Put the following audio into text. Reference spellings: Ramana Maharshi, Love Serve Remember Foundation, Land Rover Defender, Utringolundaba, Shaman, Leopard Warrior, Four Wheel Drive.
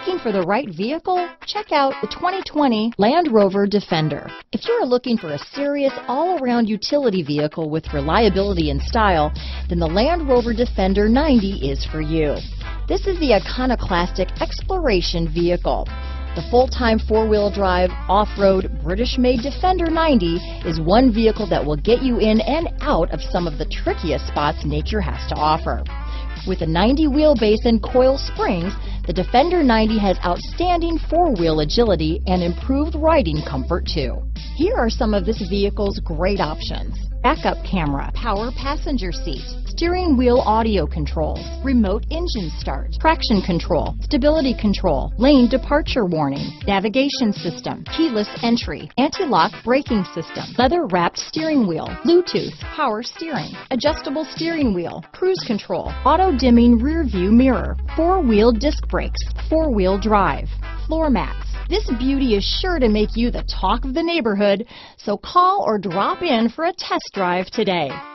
Looking for the right vehicle? Check out the 2020 Land Rover Defender. If you are looking for a serious all-around utility vehicle with reliability and style, then the Land Rover Defender 90 is for you. This is the iconoclastic exploration vehicle. The full-time four-wheel drive, off-road, British-made Defender 90 is one vehicle that will get you in and out of some of the trickiest spots nature has to offer. With a 90 wheelbase and coil springs, the Defender 90 has outstanding four-wheel agility and improved riding comfort too. Here are some of this vehicle's great options: backup camera, power passenger seat, steering wheel audio controls, remote engine start, traction control, stability control, lane departure warning, navigation system, keyless entry, anti-lock braking system, leather-wrapped steering wheel, Bluetooth, power steering, adjustable steering wheel, cruise control, auto-dimming rear-view mirror, four-wheel disc brakes, four-wheel drive, floor mats. This beauty is sure to make you the talk of the neighborhood, so call or drop in for a test drive today.